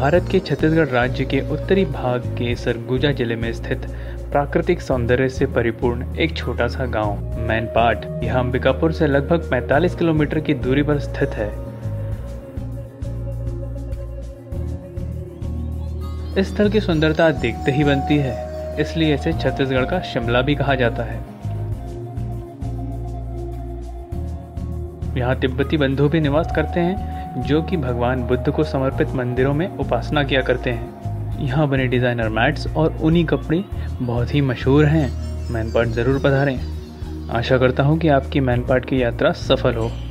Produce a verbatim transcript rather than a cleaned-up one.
भारत के छत्तीसगढ़ राज्य के उत्तरी भाग के सरगुजा जिले में स्थित प्राकृतिक सौंदर्य से परिपूर्ण एक छोटा सा गांव मैनपाट यह अंबिकापुर से लगभग पैंतालीस किलोमीटर की दूरी पर स्थित है। इस स्थल की सुंदरता देखते ही बनती है, इसलिए इसे छत्तीसगढ़ का शिमला भी कहा जाता है। यहाँ तिब्बती बंधु भी निवास करते हैं, जो कि भगवान बुद्ध को समर्पित मंदिरों में उपासना किया करते हैं। यहाँ बने डिजाइनर मैट्स और ऊनी कपड़े बहुत ही मशहूर हैं। मैनपाट जरूर पधारें। आशा करता हूँ कि आपकी मैनपाट की यात्रा सफल हो।